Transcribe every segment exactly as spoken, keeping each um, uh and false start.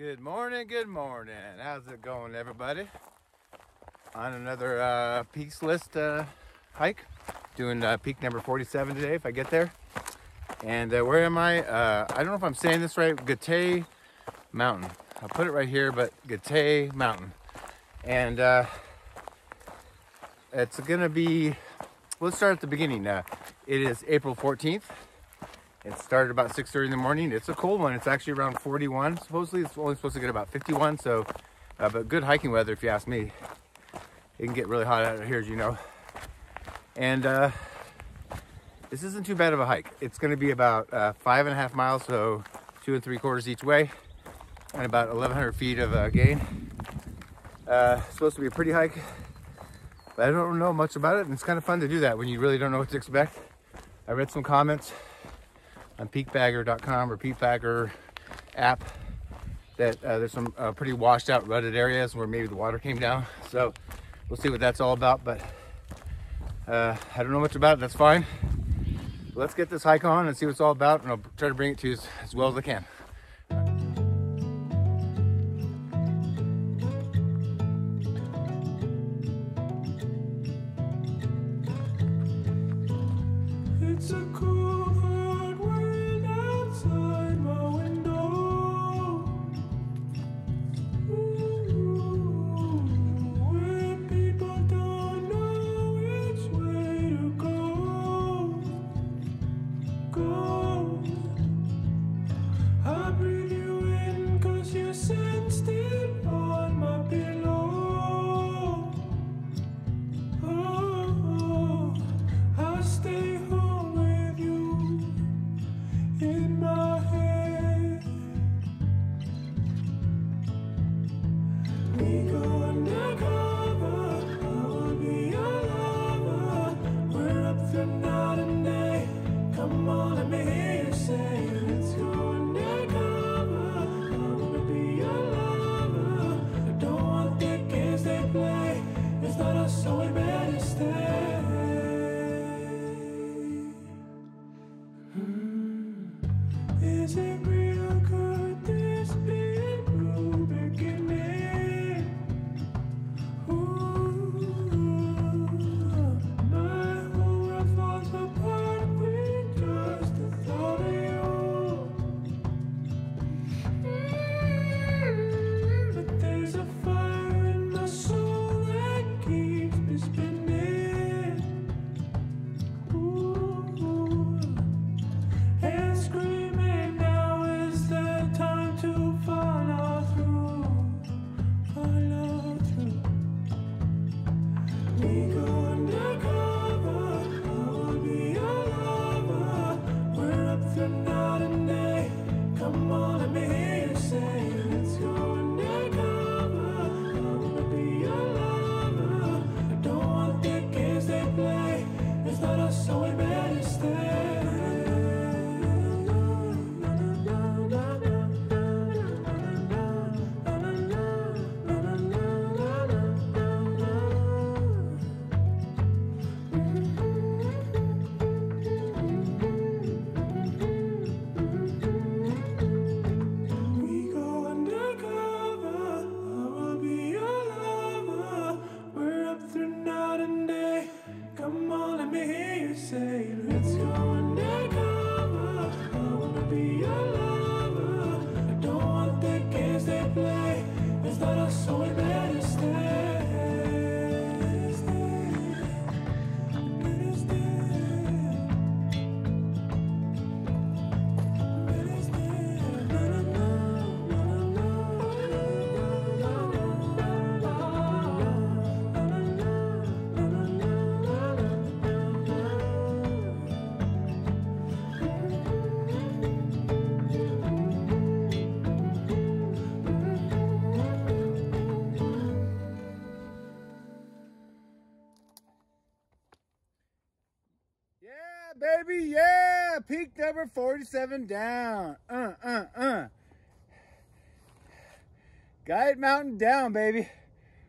Good morning, good morning. How's it going, everybody? On another uh, peaks list uh, hike. Doing uh, peak number forty-seven today if I get there. And uh, where am I? Uh, I don't know if I'm saying this right. Guatay Mountain. I'll put it right here, but Guatay Mountain. And uh, it's going to be, let's start at the beginning. Uh, it is April fourteenth. It started about six thirty in the morning. It's a cold one. It's actually around forty-one. Supposedly, it's only supposed to get about fifty-one. So, uh, but good hiking weather, if you ask me. It can get really hot out here, as you know. And uh, this isn't too bad of a hike. It's going to be about uh, five and a half miles, so two and three quarters each way, and about eleven hundred feet of uh, gain. Uh, it's supposed to be a pretty hike, but I don't know much about it. And it's kind of fun to do that when you really don't know what to expect. I read some comments on peak bagger dot com or peak bagger app that uh, there's some uh, pretty washed out rutted areas where maybe the water came down. So we'll see what that's all about, but uh, I don't know much about it. That's fine. Let's get this hike on and see what it's all about, and I'll try to bring it to you as, as well as I can. Baby, yeah, peak number forty-seven down. Uh, uh, uh. Guide Mountain down, baby.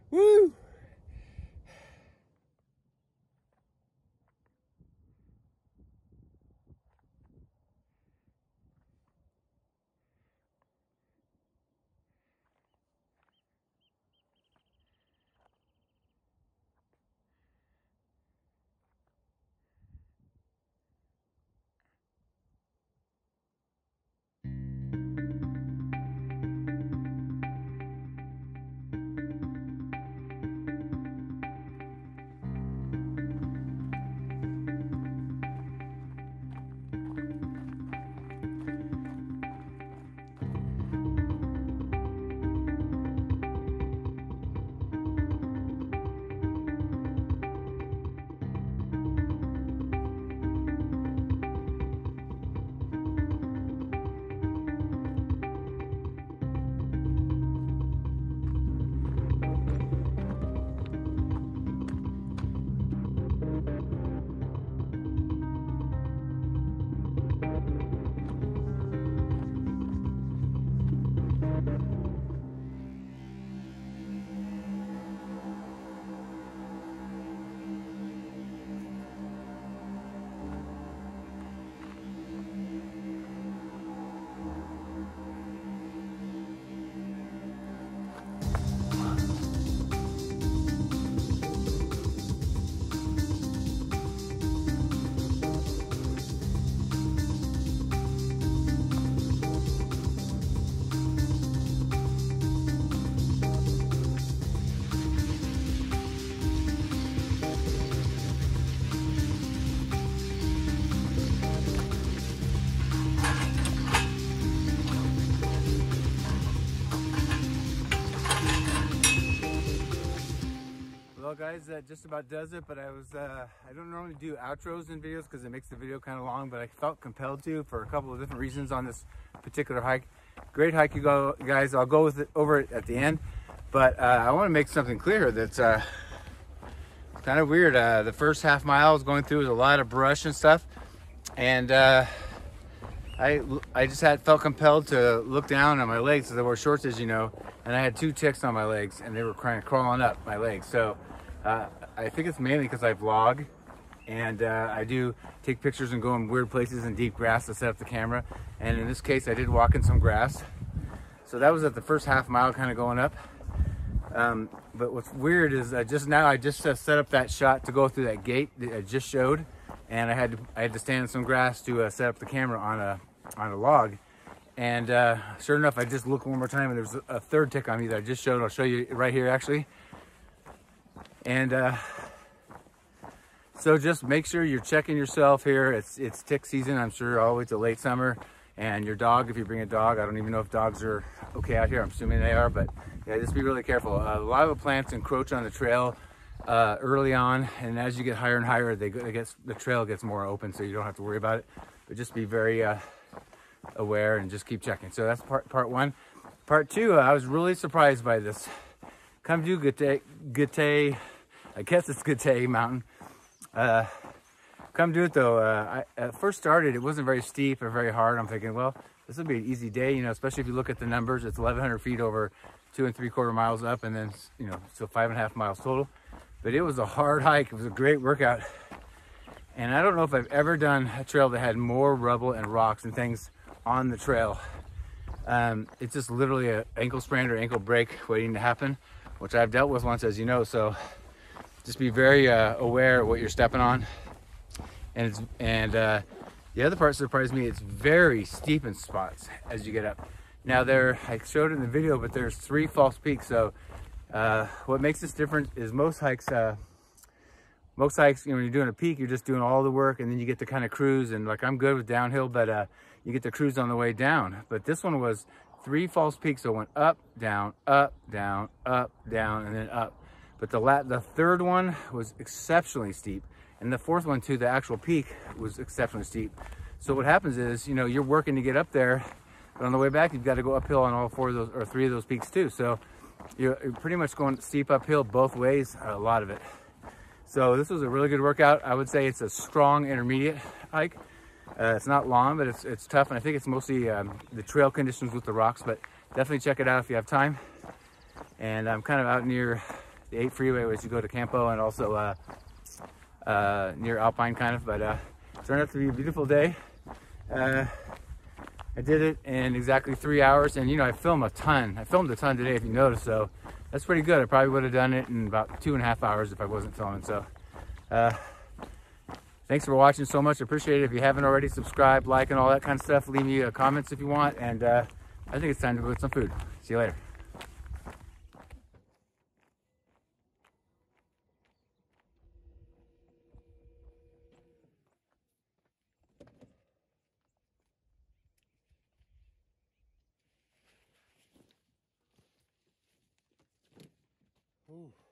Woo! Well guys, that just about does it, but I was, uh, I don't normally do outros in videos because it makes the video kind of long, but I felt compelled to for a couple of different reasons on this particular hike. Great hike you go, guys. I'll go with it over it at the end, but uh, I want to make something clear that's uh, kind of weird. Uh, the first half mile I was going through was a lot of brush and stuff, and uh, I, I just had felt compelled to look down on my legs because I wore shorts, as you know, and I had two ticks on my legs and they were kind of crawling up my legs. So uh, I think it's mainly because I vlog and uh, I do take pictures and go in weird places in deep grass to set up the camera. And in this case, I did walk in some grass. So that was at the first half mile kind of going up. Um, but what's weird is uh, just now I just uh, set up that shot to go through that gate that I just showed. And I had to, I had to stand in some grass to uh, set up the camera on a on a log, and uh, sure enough, I just looked one more time, and there's a third tick on me that I just showed. I'll show you right here, actually. And uh, so just make sure you're checking yourself here. It's it's tick season, I'm sure, all the way to late summer. And your dog, if you bring a dog, I don't even know if dogs are okay out here. I'm assuming they are, but yeah, just be really careful. Uh, a lot of the plants encroach on the trail uh early on, and as you get higher and higher, they go, it gets, the trail gets more open, so you don't have to worry about it. But just be very uh aware and just keep checking. So that's part part one. Part two, uh, I was really surprised by this. Come to Guatay, Guatay, I guess it's Guatay Mountain. Uh come do it though. Uh I at first started, it wasn't very steep or very hard. I'm thinking, well, this will be an easy day, you know, especially if you look at the numbers. It's eleven hundred feet over two and three quarter miles up, and then, you know, so five and a half miles total. But it was a hard hike. It was a great workout. And I don't know if I've ever done a trail that had more rubble and rocks and things on the trail. Um, it's just literally an ankle sprain or ankle break waiting to happen, which I've dealt with once, as you know. So just be very uh, aware of what you're stepping on. And, it's, and uh, the other part surprised me. It's very steep in spots as you get up. Now there, I showed it in the video, but there's three false peaks. So Uh, what makes this different is most hikes, uh, most hikes, you know, when you're doing a peak, you're just doing all the work, and then you get to kind of cruise, and like I'm good with downhill, but uh, you get to cruise on the way down. But this one was three false peaks, so it went up, down, up, down, up, down, and then up. But the la the third one was exceptionally steep, and the fourth one too, the actual peak, was exceptionally steep. So what happens is, you know, you're working to get up there, but on the way back, you've got to go uphill on all four of those, or three of those peaks too. So you're pretty much going steep uphill both ways, a lot of it. So this was a really good workout. I would say it's a strong intermediate hike. Uh, it's not long, but it's, it's tough. And I think it's mostly um, the trail conditions with the rocks, but definitely check it out if you have time. And I'm kind of out near the eight freeway, which you go to Campo, and also uh, uh, near Alpine kind of, but uh, it turned out to be a beautiful day. Uh, I did it in exactly three hours, and you know, I film a ton. I filmed a ton today, if you notice, so that's pretty good. I probably would have done it in about two and a half hours if I wasn't filming. So uh, thanks for watching so much. I appreciate it. If you haven't already, subscribe, like, and all that kind of stuff. Leave me uh, comments if you want, and uh, I think it's time to go get some food. See you later. Ooh.